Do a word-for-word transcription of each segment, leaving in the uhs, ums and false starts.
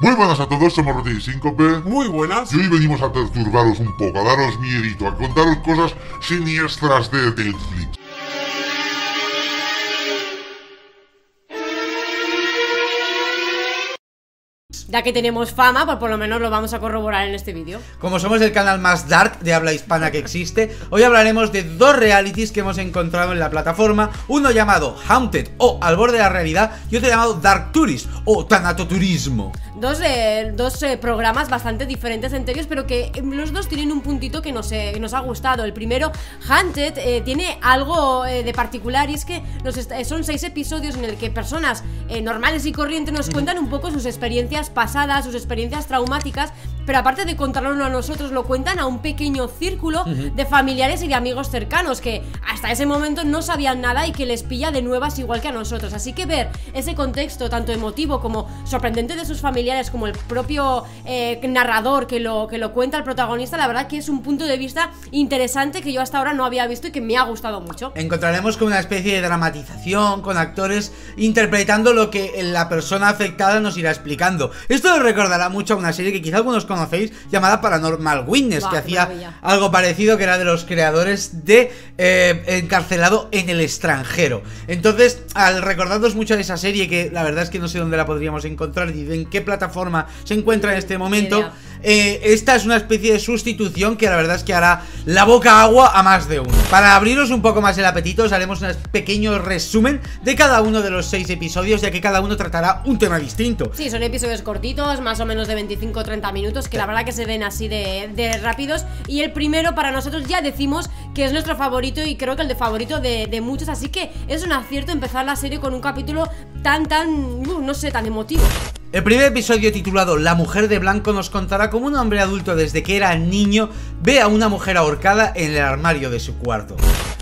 Muy buenas a todos, somos Rotten Sincope. Muy buenas. Y hoy venimos a perturbaros un poco, a daros miedito, a contaros cosas siniestras de Netflix. Ya que tenemos fama, pues por lo menos lo vamos a corroborar en este vídeo. Como somos el canal más dark de habla hispana que existe, hoy hablaremos de dos realities que hemos encontrado en la plataforma. Uno llamado Haunted o Al borde de la realidad y otro llamado Dark Tourist o Tanato Turismo. Dos, eh, dos eh, programas bastante diferentes entre ellos, pero que los dos tienen un puntito que nos, eh, que nos ha gustado. El primero, Haunted, eh, tiene algo eh, de particular, y es que nos son seis episodios en el que personas eh, normales y corrientes nos cuentan un poco sus experiencias pasadas, sus experiencias traumáticas, pero aparte de contarlo a nosotros, lo cuentan a un pequeño círculo uh-huh. de familiares y de amigos cercanos que hasta ese momento no sabían nada y que les pilla de nuevas igual que a nosotros. Así que ver ese contexto tanto emotivo como sorprendente de sus familiares, como el propio eh, narrador que lo, que lo cuenta el protagonista, la verdad que es un punto de vista interesante que yo hasta ahora no había visto y que me ha gustado mucho. Encontraremos como una especie de dramatización con actores interpretando lo que la persona afectada nos irá explicando. Esto nos recordará mucho a una serie que quizá algunos conocéis llamada Paranormal Witness, wow, que hacía maravilla. algo parecido, que era de los creadores de eh, Encarcelado en el extranjero. Entonces, al recordarnos mucho de esa serie, que la verdad es que no sé dónde la podríamos encontrar y en qué plataforma se encuentra en este momento, eh, esta es una especie de sustitución que la verdad es que hará la boca agua a más de uno. Para abriros un poco más el apetito, os haremos un pequeño resumen de cada uno de los seis episodios, ya que cada uno tratará un tema distinto. Sí, son episodios cortitos, más o menos de veinticinco a treinta minutos, que la verdad que se ven así de, de rápidos. Y el primero para nosotros ya decimos que es nuestro favorito, y creo que el de favorito de, de muchos, así que es un acierto empezar la serie con un capítulo tan, tan, uh, no sé, tan emotivo. El primer episodio, titulado La Mujer de Blanco, nos contará cómo un hombre adulto, desde que era niño, ve a una mujer ahorcada en el armario de su cuarto.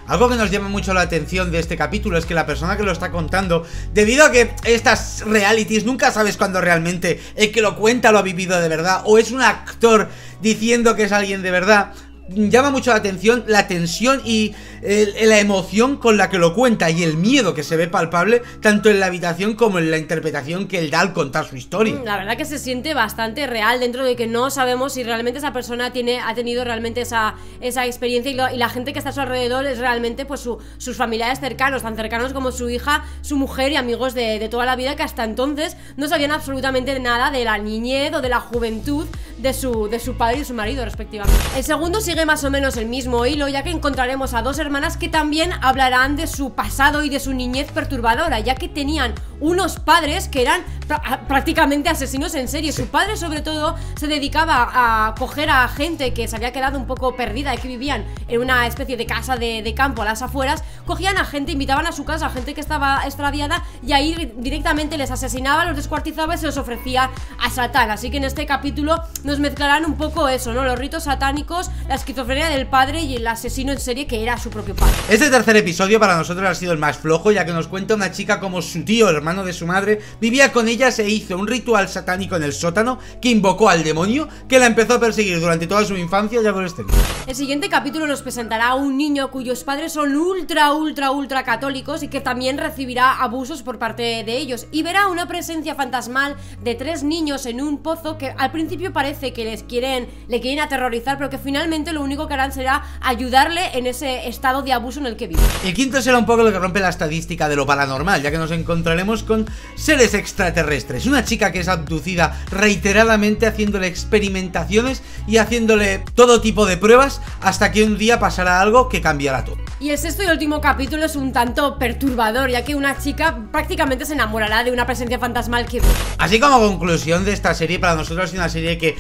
Algo que nos llama mucho la atención de este capítulo es que la persona que lo está contando, debido a que estas realities nunca sabes cuándo realmente el que lo cuenta lo ha vivido de verdad o es un actor diciendo que es alguien de verdad, llama mucho la atención la tensión y eh, la emoción con la que lo cuenta y el miedo que se ve palpable tanto en la habitación como en la interpretación que él da al contar su historia. La verdad que se siente bastante real, dentro de que no sabemos si realmente esa persona tiene, ha tenido realmente esa, esa experiencia, y, lo, y la gente que está a su alrededor es realmente pues su, sus familiares cercanos, tan cercanos como su hija, su mujer y amigos de, de toda la vida, que hasta entonces no sabían absolutamente nada de la niñez o de la juventud de su, de su padre y su marido respectivamente. El segundo sí más o menos el mismo hilo, ya que encontraremos a dos hermanas que también hablarán de su pasado y de su niñez perturbadora, ya que tenían unos padres que eran pr- prácticamente asesinos en serie. Su padre sobre todo se dedicaba a coger a gente que se había quedado un poco perdida y que vivían en una especie de casa de, de campo a las afueras. Cogían a gente, invitaban a su casa a gente que estaba extraviada y ahí directamente les asesinaba, los descuartizaba y se los ofrecía a Satán. Así que en este capítulo nos mezclarán un poco eso, ¿no? Los ritos satánicos, las esquizofrenia del padre y el asesino en serie que era su propio padre. Este tercer episodio para nosotros ha sido el más flojo, ya que nos cuenta una chica como su tío, el hermano de su madre, vivía con ellas e hizo un ritual satánico en el sótano que invocó al demonio que la empezó a perseguir durante toda su infancia y adolescencia. El siguiente capítulo nos presentará a un niño cuyos padres son ultra, ultra, ultra católicos y que también recibirá abusos por parte de ellos, y verá una presencia fantasmal de tres niños en un pozo que al principio parece que les quieren, le quieren aterrorizar, pero que finalmente lo único que harán será ayudarle en ese estado de abuso en el que vive. El quinto será un poco lo que rompe la estadística de lo paranormal, ya que nos encontraremos con seres extraterrestres, una chica que es abducida reiteradamente, haciéndole experimentaciones y haciéndole todo tipo de pruebas, hasta que un día pasará algo que cambiará todo. Y el sexto y último capítulo es un tanto perturbador, ya que una chica prácticamente se enamorará de una presencia fantasmal que ve. Así como conclusión de esta serie, para nosotros es una serie que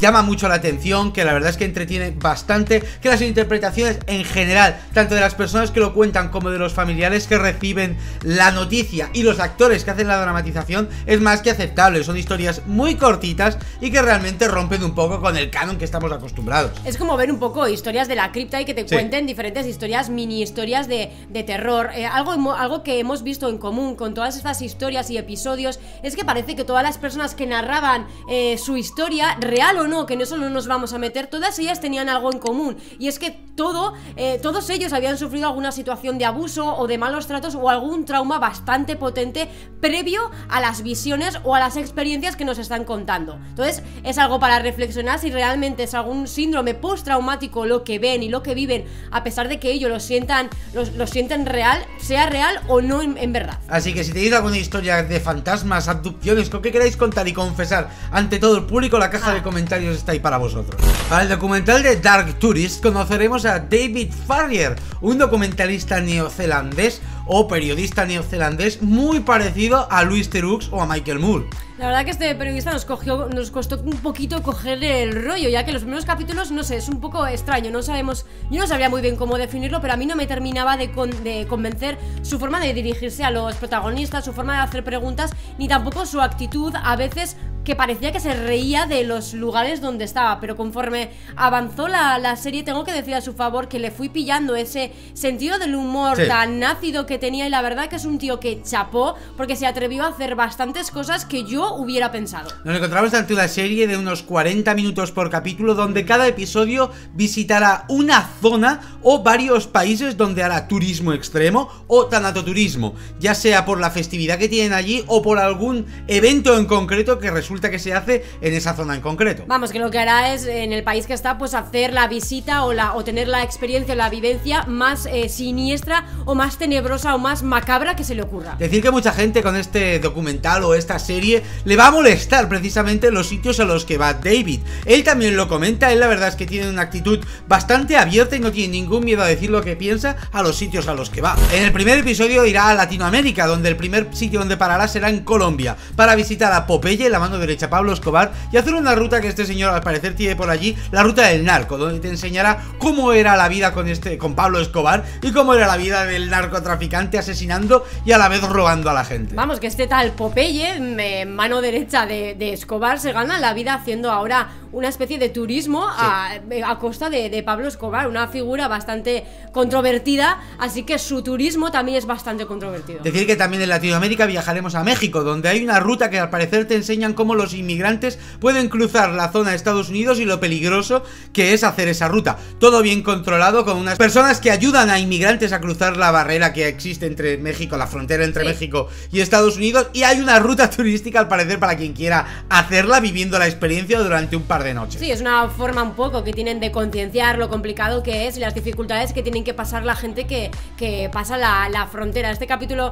llama mucho la atención, que la verdad es que entretiene bastante, Bastante, que las interpretaciones en general, tanto de las personas que lo cuentan como de los familiares que reciben la noticia y los actores que hacen la dramatización, es más que aceptable. Son historias muy cortitas y que realmente rompen un poco con el canon que estamos acostumbrados. Es como ver un poco historias de la cripta y que te sí. cuenten diferentes historias, mini historias de, de terror. eh, algo, algo que hemos visto en común con todas estas historias y episodios es que parece que todas las personas que narraban eh, su historia, real o no, no, que en eso no nos vamos a meter, todas ellas tenían algo en común, y es que todo, eh, todos ellos habían sufrido alguna situación de abuso o de malos tratos o algún trauma bastante potente previo a las visiones o a las experiencias que nos están contando. Entonces es algo para reflexionar si realmente es algún síndrome postraumático lo que ven y lo que viven, a pesar de que ellos lo sientan, lo, lo sientan real, sea real o no en, en verdad. Así que si tenéis alguna historia de fantasmas, abducciones, lo que queráis contar y confesar ante todo el público, la caja ah. de comentarios está ahí para vosotros. Al documental de Dark Tourist conoceremos a David Farrier, un documentalista neozelandés o periodista neozelandés muy parecido a Louis Theroux o a Michael Moore. La verdad que este periodista nos, cogió, nos costó un poquito coger el rollo, ya que los primeros capítulos, no sé, es un poco extraño, no sabemos, yo no sabría muy bien cómo definirlo, pero a mí no me terminaba de, con, de convencer su forma de dirigirse a los protagonistas, su forma de hacer preguntas, ni tampoco su actitud a veces que parecía que se reía de los lugares donde estaba, pero conforme avanzó la, la serie, tengo que decir a su favor que le fui pillando ese sentido del humor sí. tan ácido que tenía, y la verdad que es un tío que chapó porque se atrevió a hacer bastantes cosas que yo hubiera pensado. Nos encontramos ante una serie de unos cuarenta minutos por capítulo, donde cada episodio visitará una zona o varios países donde hará turismo extremo o tanato turismo, ya sea por la festividad que tienen allí o por algún evento en concreto que resulta resulta que se hace en esa zona en concreto. Vamos, que lo que hará es, en el país que está, pues hacer la visita o, la, o tener la experiencia o la vivencia más eh, siniestra o más tenebrosa o más macabra que se le ocurra. Decir que mucha gente con este documental o esta serie le va a molestar precisamente los sitios a los que va David. Él también lo comenta, él la verdad es que tiene una actitud bastante abierta y no tiene ningún miedo a decir lo que piensa a los sitios a los que va. En el primer episodio irá a Latinoamérica, donde el primer sitio donde parará será en Colombia, para visitar a Popeye, la mano derecha Pablo Escobar, y hacer una ruta que este señor al parecer tiene por allí, la ruta del narco, donde te enseñará cómo era la vida con este, con Pablo Escobar, y cómo era la vida del narcotraficante asesinando y a la vez robando a la gente. Vamos, que este tal Popeye, me, mano derecha de, de Escobar, se gana la vida haciendo ahora una especie de turismo sí. a, a costa de, de Pablo Escobar, una figura bastante controvertida, así que su turismo también es bastante controvertido. Decir que también en Latinoamérica viajaremos a México, donde hay una ruta que al parecer te enseñan cómo los inmigrantes pueden cruzar la zona de Estados Unidos y lo peligroso que es hacer esa ruta. Todo bien controlado, con unas personas que ayudan a inmigrantes a cruzar la barrera que existe entre México, la frontera entre sí. México y Estados Unidos, y hay una ruta turística al parecer para quien quiera hacerla, viviendo la experiencia durante un par de noche. Sí, es una forma un poco que tienen de concienciar lo complicado que es y las dificultades que tienen que pasar la gente que, que pasa la, la frontera. Este capítulo,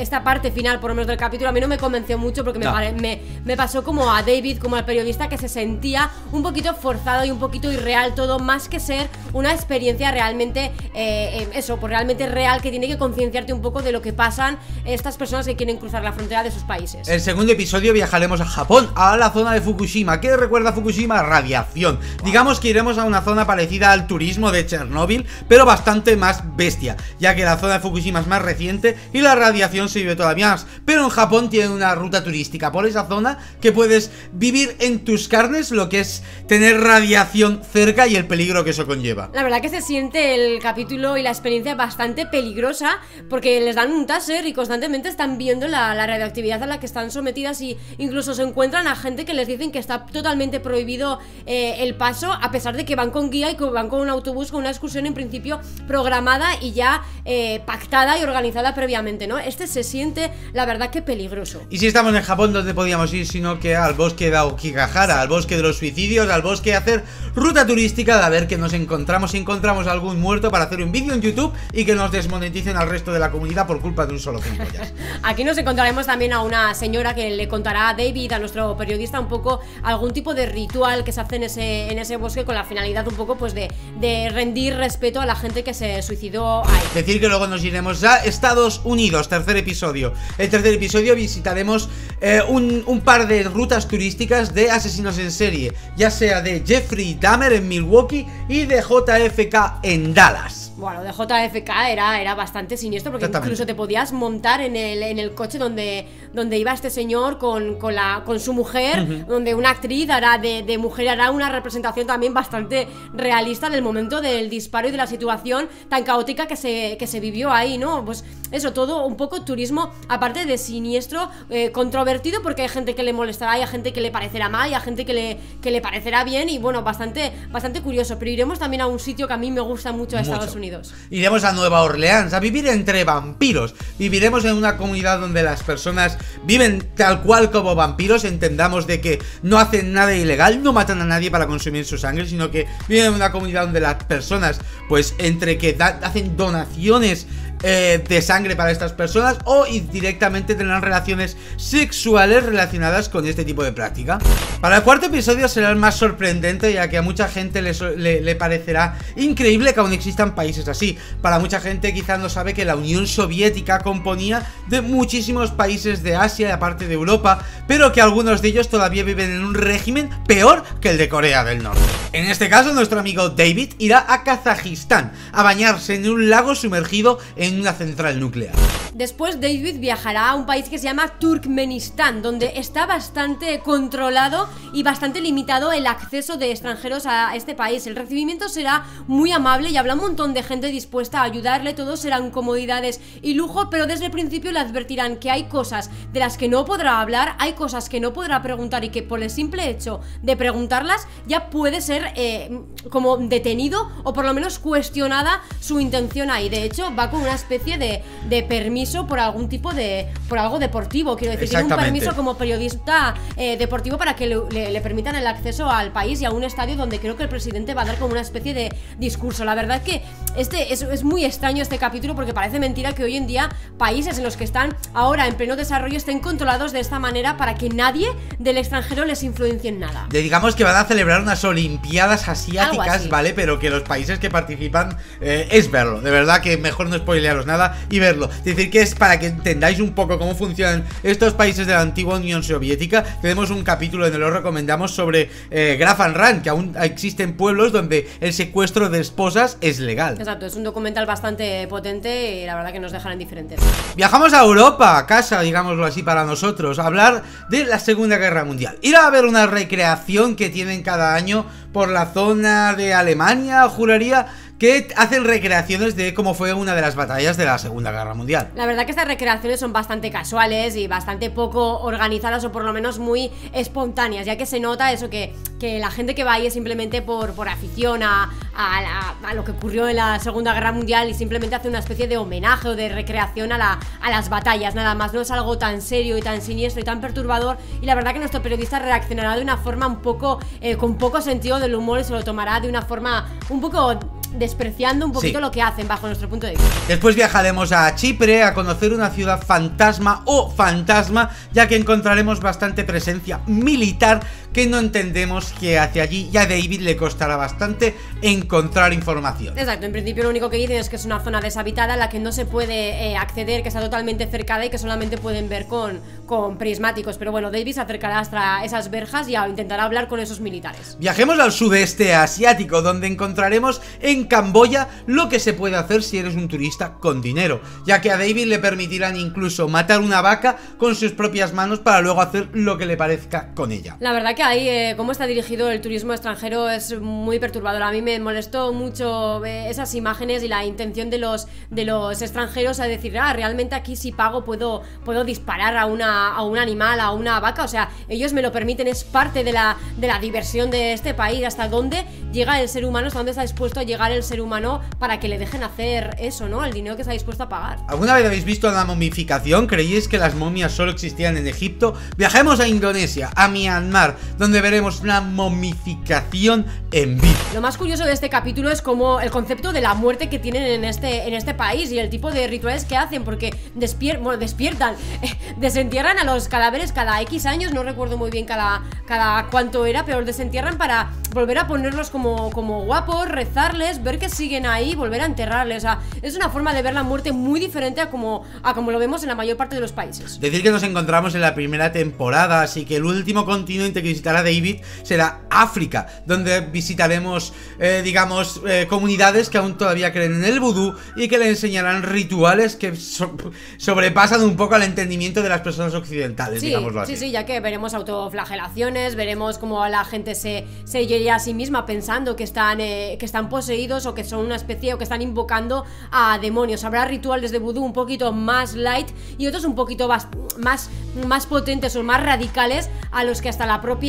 esta parte final por lo menos del capítulo, a mí no me convenció mucho porque no. me, pare, me, me pasó como a David, como al periodista, que se sentía un poquito forzado y un poquito irreal todo, más que ser una experiencia realmente eh, eso, pues realmente real, que tiene que concienciarte un poco de lo que pasan estas personas que quieren cruzar la frontera de sus países. El segundo episodio viajaremos a Japón, a la zona de Fukushima. ¿Qué recuerda Fukushima? Radiación. Digamos que iremos a una zona parecida al turismo de Chernobyl, pero bastante más bestia, ya que la zona de Fukushima es más reciente y la radiación se vive todavía más. Pero en Japón tienen una ruta turística por esa zona que puedes vivir en tus carnes lo que es tener radiación cerca y el peligro que eso conlleva. La verdad que se siente el capítulo y la experiencia bastante peligrosa, porque les dan un taser y constantemente están viendo la, la radioactividad a la que están sometidas, y incluso se encuentran a gente que les dicen que está totalmente prohibida prohibido eh, el paso, a pesar de que van con guía y que van con un autobús, con una excursión en principio programada y ya eh, pactada y organizada previamente, ¿no? Este se siente, la verdad, que peligroso. Y si estamos en Japón, ¿dónde podíamos ir sino que al bosque de Aokigahara, sí. al bosque de los suicidios, al bosque de hacer ruta turística, de a ver que nos encontramos, si encontramos algún muerto, para hacer un vídeo en YouTube y que nos desmoneticen al resto de la comunidad por culpa de un solo gilipollas? Aquí nos encontraremos también a una señora que le contará a David, a nuestro periodista, un poco algún tipo de ritual que se hace en ese, en ese bosque, con la finalidad un poco pues de, de rendir respeto a la gente que se suicidó ahí. Decir que luego nos iremos a Estados Unidos, tercer episodio. El tercer episodio visitaremos eh, un, un par de rutas turísticas de asesinos en serie, ya sea de Jeffrey Dahmer en Milwaukee y de J F K en Dallas. Bueno, de J F K era, era bastante siniestro, porque incluso te podías montar en el, en el coche donde, donde iba este señor con, con, la, con su mujer, uh-huh. donde una actriz hará de, de mujer hará una representación también bastante realista del momento del disparo y de la situación tan caótica que se, que se vivió ahí, ¿no? Pues eso, todo un poco turismo, aparte de siniestro, eh, controvertido, porque hay gente que le molestará, hay gente que le parecerá mal, y hay gente que le, que le parecerá bien, y bueno, bastante, bastante curioso. Pero iremos también a un sitio que a mí me gusta mucho, a mucho. Estados Unidos. Iremos a Nueva Orleans a vivir entre vampiros. Viviremos en una comunidad donde las personas viven tal cual como vampiros. Entendamos de que no hacen nada ilegal, no matan a nadie para consumir su sangre, sino que viven en una comunidad donde las personas, pues entre que da, hacen donaciones eh, de sangre para estas personas, o indirectamente tendrán relaciones sexuales relacionadas con este tipo de práctica. Para el cuarto episodio será el más sorprendente, ya que a mucha gente le, le, le parecerá increíble que aún existan países es así. Para mucha gente quizás no sabe que la Unión Soviética componía de muchísimos países de Asia y aparte de Europa, pero que algunos de ellos todavía viven en un régimen peor que el de Corea del Norte. En este caso, nuestro amigo David irá a Kazajistán a bañarse en un lago sumergido en una central nuclear. Después David viajará a un país que se llama Turkmenistán, donde está bastante controlado y bastante limitado el acceso de extranjeros a este país. El recibimiento será muy amable y habrá un montón de gente dispuesta a ayudarle, todos serán comodidades y lujo, pero desde el principio le advertirán que hay cosas de las que no podrá hablar, hay cosas que no podrá preguntar y que por el simple hecho de preguntarlas ya puede ser eh, como detenido o por lo menos cuestionada su intención ahí. De hecho, va con una especie de, de permiso por algún tipo de, por algo deportivo, quiero decir, tiene un permiso como periodista eh, deportivo para que le, le, le permitan el acceso al país y a un estadio donde creo que el presidente va a dar como una especie de discurso. La verdad que este es, es muy extraño este capítulo, porque parece mentira que hoy en día países en los que están ahora en pleno desarrollo estén controlados de esta manera para que nadie del extranjero les influencie en nada. Digamos que van a celebrar unas olimpiadas asiáticas, ¿vale? Pero que los países que participan eh, es verlo, de verdad que mejor no spoilearos nada y verlo. Es decir, que es para que entendáis un poco cómo funcionan estos países de la antigua Unión Soviética. Tenemos un capítulo donde lo recomendamos sobre eh, Graf and Run, que aún existen pueblos donde el secuestro de esposas es legal. Exacto, es un documental bastante potente y la verdad que nos dejará indiferentes. Viajamos a Europa, a casa, digámoslo así, para nosotros, a hablar de la Segunda Guerra Mundial. Ir a ver una recreación que tienen cada año por la zona de Alemania, juraría, que hacen recreaciones de cómo fue una de las batallas de la Segunda Guerra Mundial. La verdad que estas recreaciones son bastante casuales y bastante poco organizadas, o por lo menos muy espontáneas, ya que se nota eso, que, que la gente que va ahí es simplemente por, por afición a, a, a, a lo que ocurrió en la Segunda Guerra Mundial, y simplemente hace una especie de homenaje o de recreación a, la, a las batallas, nada más. No es algo tan serio y tan siniestro y tan perturbador, y la verdad que nuestro periodista reaccionará de una forma un poco, eh, con poco sentido del humor, y se lo tomará de una forma un poco despreciando un poquito sí. lo que hacen bajo nuestro punto de vista. Después viajaremos a Chipre a conocer una ciudad fantasma o fantasma, ya que encontraremos bastante presencia militar que no entendemos que hacia allí, y a David le costará bastante encontrar información. Exacto, en principio lo único que dicen es que es una zona deshabitada a la que no se puede eh, acceder, que está totalmente cercada y que solamente pueden ver con, con prismáticos, pero bueno, David se acercará hasta esas verjas y intentará hablar con esos militares. Viajemos al sudeste asiático, donde encontraremos en Camboya lo que se puede hacer si eres un turista con dinero, ya que a David le permitirán incluso matar una vaca con sus propias manos para luego hacer lo que le parezca con ella. La verdad que ahí, eh, como está dirigido el turismo extranjero, es muy perturbador. A mí me molestó mucho eh, esas imágenes y la intención de los, de los extranjeros a decir, ah, realmente aquí si pago puedo, puedo disparar a, una, a un animal, a una vaca. O sea, ellos me lo permiten, es parte de la, de la diversión de este país. Hasta dónde llega el ser humano, hasta dónde está dispuesto a llegar el ser humano para que le dejen hacer eso, ¿no? El dinero que está dispuesto a pagar. ¿Alguna vez habéis visto la momificación? ¿Creíais que las momias solo existían en Egipto? Viajemos a Indonesia, a Myanmar, donde veremos la momificación en vivo. Lo más curioso de este capítulo es como el concepto de la muerte que tienen en este, en este país y el tipo de rituales que hacen, porque despier bueno, despiertan, eh, desentierran a los cadáveres cada X años, no recuerdo muy bien cada, cada cuánto era, pero los desentierran para volver a ponerlos como, como guapos, rezarles, ver que siguen ahí, volver a enterrarles. O sea, es una forma de ver la muerte muy diferente a como, a como lo vemos en la mayor parte de los países. Decir que nos encontramos en la primera temporada, así que el último continente que visitará David será África, donde visitaremos, eh, digamos, eh, comunidades que aún todavía creen en el vudú y que le enseñarán rituales que so sobrepasan un poco al entendimiento de las personas occidentales, sí, digámoslo así. Sí, sí, ya que veremos autoflagelaciones, veremos cómo la gente se, se hiere a sí misma pensando que están, eh, que están poseídos o que son una especie o que están invocando a demonios. Habrá rituales de vudú un poquito más light y otros un poquito más, más, más potentes o más radicales, a los que hasta la propia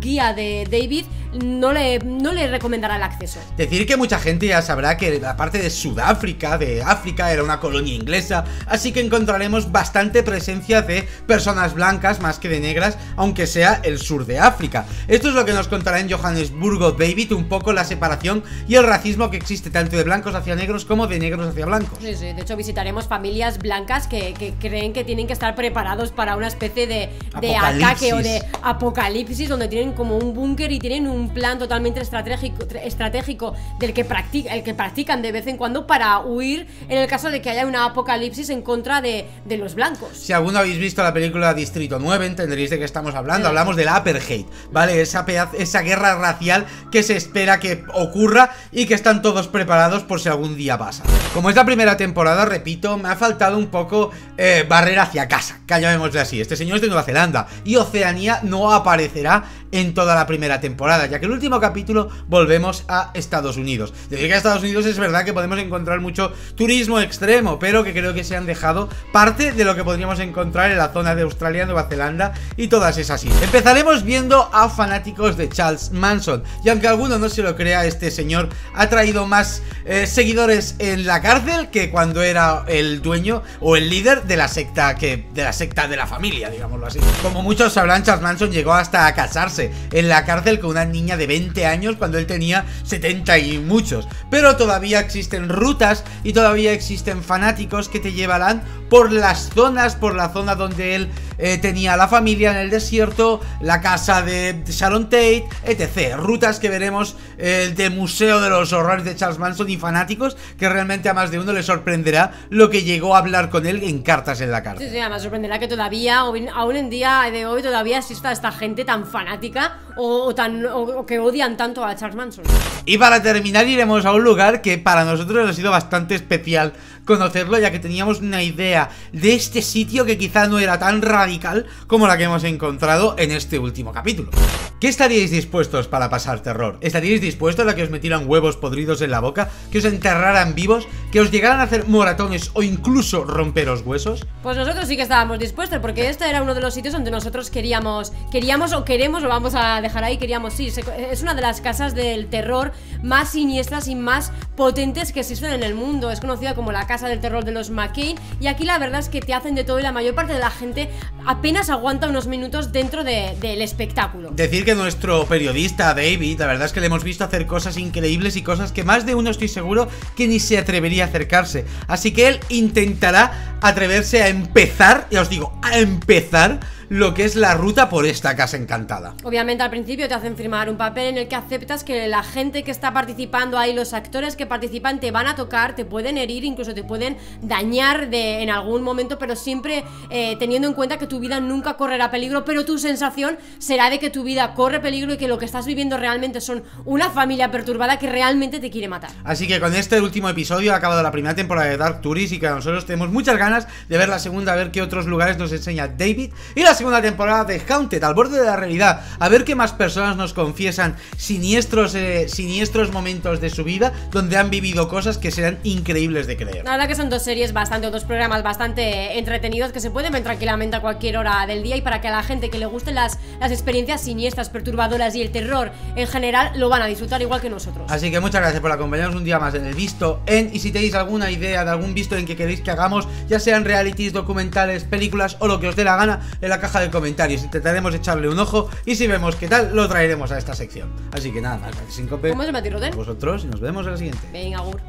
guía de David no le, no le recomendará el acceso. Decir que mucha gente ya sabrá que la parte de Sudáfrica, de África, era una colonia inglesa, así que encontraremos bastante presencia de personas blancas más que de negras, aunque sea el sur de África. Esto es lo que nos contará en Johannesburgo David, un poco la separación y el racismo que existe tanto de blancos hacia negros como de negros hacia blancos. Sí, sí, de hecho visitaremos familias blancas que, que creen que tienen que estar preparados para una especie de, de ataque o de apocalipsis, donde tienen como un búnker y tienen un plan totalmente estratégico, estratégico del que, practica, el que practican de vez en cuando para huir en el caso de que haya una apocalipsis en contra de, de los blancos. Si alguno habéis visto la película Distrito nueve, entenderéis de qué estamos hablando. Sí. Hablamos del apartheid, ¿vale? Esa, pedazo, esa guerra racial que se espera que ocurra y que están todos preparados por si algún día pasa. Como es la primera temporada, repito, me ha faltado un poco eh, barrer hacia casa, que llamémosle así. Este señor es de Nueva Zelanda y Oceanía no aparecerá en toda la primera temporada, ya que el último capítulo volvemos a Estados Unidos. Desde que a Estados Unidos es verdad que podemos encontrar mucho turismo extremo, pero que creo que se han dejado parte de lo que podríamos encontrar en la zona de Australia, Nueva Zelanda y todas esas islas. Empezaremos viendo a fanáticos de Charles Manson, y aunque alguno no se lo crea, este señor ha traído más eh, seguidores en la cárcel que cuando era el dueño o el líder de la secta que, de la secta de la familia, digámoslo así. Como muchos sabrán, Charles Manson llegó hasta a casarse en la cárcel con una niña de veinte años cuando él tenía setenta y muchos. Pero todavía existen rutas y todavía existen fanáticos que te llevarán por las zonas, por la zona donde él eh, tenía la familia en el desierto, la casa de Sharon Tate, etcétera. Rutas que veremos eh, de museo de los horrores de Charles Manson, y fanáticos que realmente a más de uno le sorprenderá lo que llegó a hablar con él en cartas en la cárcel. Sí, sí, además sorprenderá que todavía, aún en día de hoy, todavía exista esta gente tan fanática O, o, tan, o, o que odian tanto a Charles Manson. Y para terminar iremos a un lugar que para nosotros ha sido bastante especial conocerlo, ya que teníamos una idea de este sitio que quizá no era tan radical como la que hemos encontrado en este último capítulo. ¿Qué estaríais dispuestos para pasar terror? ¿Estaríais dispuestos a que os metieran huevos podridos en la boca? ¿Que os enterraran vivos? ¿Que os llegaran a hacer moratones o incluso romperos huesos? Pues nosotros sí que estábamos dispuestos, porque este era uno de los sitios donde nosotros queríamos, queríamos o queremos, o vamos a dejar ahí, queríamos ir. Es una de las casas del terror más siniestras y más potentes que existen en el mundo. Es conocida como la casa del terror de los McCain, y aquí la verdad es que te hacen de todo y la mayor parte de la gente apenas aguanta unos minutos dentro de, del espectáculo. Decir que nuestro periodista David, la verdad es que le hemos visto hacer cosas increíbles y cosas que más de uno estoy seguro que ni se atrevería a acercarse, así que él intentará atreverse a empezar, ya os digo, a empezar lo que es la ruta por esta casa encantada. Obviamente al principio te hacen firmar un papel en el que aceptas que la gente que está participando ahí, los actores que participan, te van a tocar, te pueden herir, incluso te pueden dañar de, en algún momento, pero siempre eh, teniendo en cuenta que tu vida nunca correrá peligro, pero tu sensación será de que tu vida corre peligro y que lo que estás viviendo realmente son una familia perturbada que realmente te quiere matar. Así que con este último episodio ha acabado la primera temporada de Dark Tourist, y que nosotros tenemos muchas ganas de ver la segunda, a ver qué otros lugares nos enseña David, y la segunda temporada de Haunted, al borde de la realidad, a ver qué más personas nos confiesan siniestros, eh, siniestros momentos de su vida, donde han vivido cosas que serán increíbles de creer. La verdad que son dos series bastante, o dos programas bastante entretenidos, que se pueden ver tranquilamente a cualquier hora del día, y para que a la gente que le gusten las, las experiencias siniestras, perturbadoras y el terror en general, lo van a disfrutar igual que nosotros. Así que muchas gracias por acompañarnos un día más en el visto en, y si tenéis alguna idea de algún visto en que queréis que hagamos, ya sean realities, documentales, películas o lo que os dé la gana, en la caja de comentarios intentaremos echarle un ojo, y si vemos qué tal lo traeremos a esta sección. Así que nada más, Sincope. ¿Cómo se llama, Rotten? Vosotros, y nos vemos en la siguiente. Venga, agur.